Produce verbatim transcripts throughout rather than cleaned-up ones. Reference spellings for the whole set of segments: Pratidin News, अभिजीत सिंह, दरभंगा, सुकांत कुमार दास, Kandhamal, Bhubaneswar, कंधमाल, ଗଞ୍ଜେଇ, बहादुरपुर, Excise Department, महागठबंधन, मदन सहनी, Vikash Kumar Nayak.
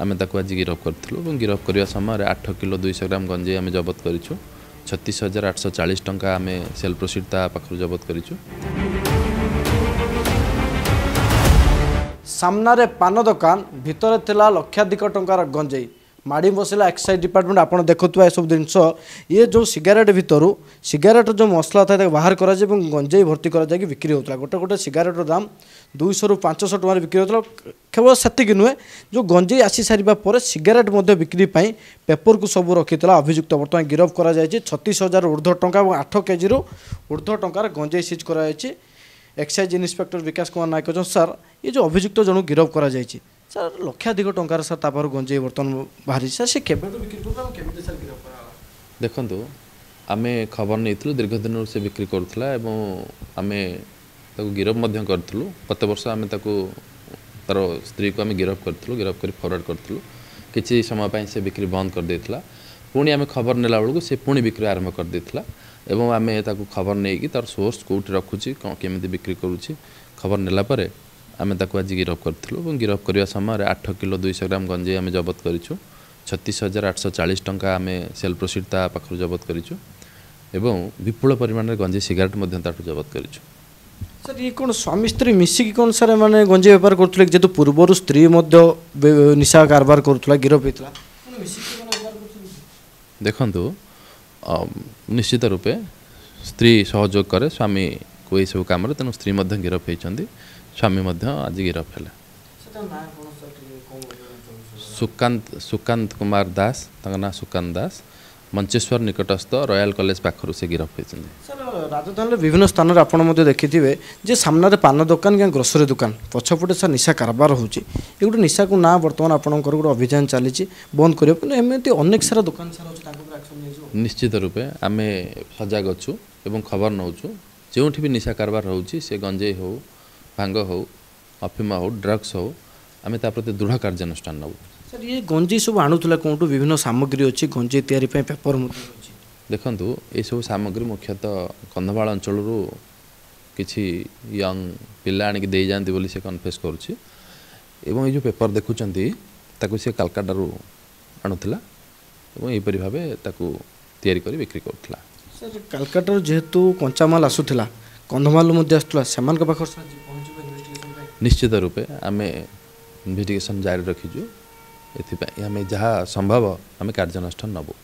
आम आज गिरफ करूँ गिरफ करने समय आठ किलो दुई सौ ग्राम गंजे आम जबत करूँ छत्तीस हजार आठ सौ चालीस टंका आम सेल प्रोसीड ता पाखर जबत करूँ। सामनारे पान दुकान भितर थिला लक्षाधिक टंकार गंजेई माड़ी मसला एक्साइज डिपार्टमेंट आपड़ देखुवा यह सब जिनस ये जो सिगारेट भितर सिगारेट जो मसला था बाहर कर गंजेई भर्ती कर बिक्री होता गोटे गोटे सिगारेटर दाम दुई सौ रु पाँच सौ टकर बिक्री होता केवल से नुहे जो गंजेई आसी सारापर सिगारेट बिक्री पेपर को सब रखी अभियुक्त बर्तमान गिरफ कर छत्तीस हजार ऊर्ध्व टंका और आठ केजी रु ऊर्ध्व टंकार गंजेई सीज कर एक्साइज इन्स्पेक्टर विकास कुमार नायक कहते सर ये जो अभियुक्त जन गिरफ कर सर लक्षाधिक टंकार सर तापर गंजेई बर्तमान बाहरी सर से देखो आम खबर नहीं दीर्घ दिन से बिक्री करूला आम गिरफ करूँ गत वर्ष आम तार स्त्री को आम गिरफ करूँ गिरफ कर फरवर्ड करूँ किसी समय से बिक्री बंद कर देता पुणी आम खबर नेला बेलू से पुणी बिक्री आरंभ कर देता एवं आम खबर नहीं कि तार सोर्स कौटी रखुच्छी केमी बिक्री करुँच खबर नेलापर आम आज गिरफ करूँ गिरफ करने समय आठ किलो दुई सौ ग्राम गंजेई आम जबत करूँ छत्तीस हजार आठ सौ चालीस टंका आम सेल प्रोसीड ता पाखर जबत करूँ एवं विपुल परिमाण में गंजेई सिगारेट जबत करूँ। सर ये कौन स्वामी स्त्री मिसिकी कौन सर मैंने गंजेई बेपार करुले जेहतु पूर्वर स्त्री निशा कारबार करुला गिरफ होता देखु निश्चित रूपे स्त्री सहयोग करे स्वामी को यू कम तेणु स्त्री गिरफ होती स्वामी आज गिरफ है सुकांत सुकांत कुमार दास ना सुकांत दास मंचेश्वर निकटस्थ रॉयल कॉलेज पाखर से गिरफ होती। राजधानी में विभिन्न स्थान में आपड़ देखि जे सामने पान दुकान क्या ग्रोसरी दुकान पछपटे सर निशा कारबार होची ये गोटे निशा को ना बर्तमान आपंकर गोटे अभियान चली बंद करें कि एमती अनेक सारा दुकान सारा निश्चित रूपे आम सजग अच्छू एवं खबर नौचु जो भी निशा कारबार होची से गंजेई हो भांग हो अफिमा हो ड्रग्स हो आम ता प्रति दृढ़ कार्यानुष्ठान नबू। सर ये गंजेई सब आणुला कौटू विभिन्न सामग्री अच्छी गंजेई तैयारी पेपर मध्य देखु ये सब सामग्री मुख्यतः कंधमाल अंचल किसी यंग पिला आनिक दे जाती बोली से कन्फेस करुँच एवं ये जो पेपर देखुं से कलकाटारू आणुला यहपरी भाव ताकि या बिक्री करुला। सर कलकाटारू जेहेतु कंचामाल आसूला कंधमाल आसूला से निश्चित रूपे आम इन्वेस्टिगेशन जारी रखीजु एमें जहाँ संभव आम कार्यानुष्ठान नबू।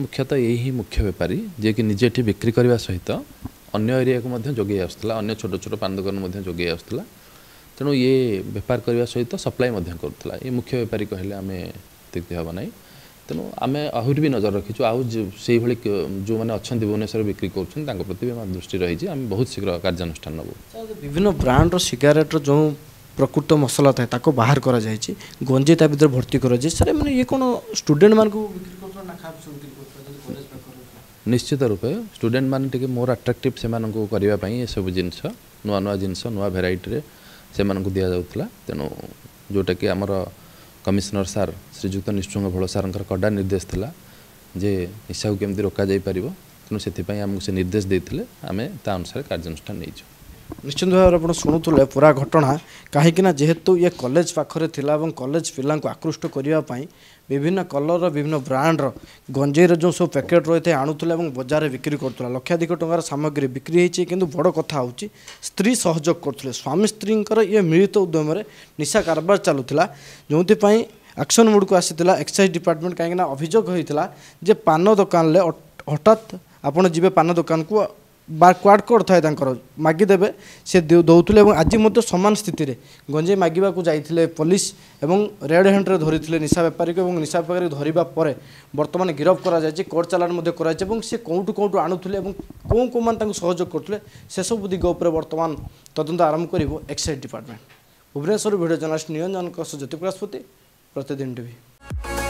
मुख्यतः यही मुख्य बेपारी जे कि निजे बिक्री करने सहित अन्य एरिया को जोगे आसाला अन्य छोट छोट पान दुकान जोगे आसाला तेणु ये बेपार करने सहित सप्लाई करूला ये मुख्य बेपारी कहले आम तृप्ति हम ना तेणु आम आहरी भी नजर रखीचु आज से जो मैंने अच्छा भुवनेश्वर बिक्री करुँच प्रति भी आम दृष्टि रही है आम बहुत शीघ्र कार्यानुष्ठान नबू। विभिन्न ब्रांड्र सिगारेट्र जो प्रकृत मसला था ताको बाहर करा जायछि गंजे ता भीतर भर्ती करा जाय सर माने ये कोन स्टूडेंट मान को बिक्री करथला ना खाब सब बिक्री करथला कॉलेज पे करथला निश्चित रूपे स्टूडेंट मान टिके मोर अट्रैक्टिव से मान को करबा पई ये सब जिंस नवा नवा जिंस नवा वैरायटी रे से मान को दिया जाउतला तेनो जोटा कि हमर कमिश्नर सार श्रीजुक्त निश्चंग भलो सारंकर कडा निर्देश थला जे हिसाब केमती रोका जाय परिबो तेनो सेति पई हम से निर्देश देथिले हमें ता अनुसार कार्यानुष्ठान नैजो। निश्चित भाव में आज शुणुले पूरा घटना कहीं जेहेतु ये कॉलेज पाखरे थिला और कॉलेज पिला आकृष्ट करने विभिन्न कलर विभिन्न ब्रांड्र गंजेईर जो सब पैकेट रही है आणुला और बजार में बिक्री करुला लक्षाधिक टंकार सामग्री बिक्री होती कि बड़ कथा होची स्त्री सहयोग करुले स्वामी स्त्री ये मिलित उद्यम निशा कारबार चलुला जो एक्शन मोड को आसीला एक्साइज डिपार्टमेंट कहीं अभियोग होता जे पान दुकान हठात आपड़ जी पान दुकान को बार क्वाड कोड था मागिदेवे से दौले और आज मत सामान स्थित गंजेई मागिबा को जाइए पुलिस एवं रेड हैंड रे धरी निशा व्यापारी को निशा व्यापारी धरवा पर बर्तमान गिरफ कर चालान कर सी कौटू कौटू आणुले और कौ कौ मैं सहयोग करुले से सब दिग उपर बर्तमान तदंत आरंभ कर excise department Bhubaneswar video journalist Niranjan काश ज्योतिप्रसाद प्रतिदिन टीवी।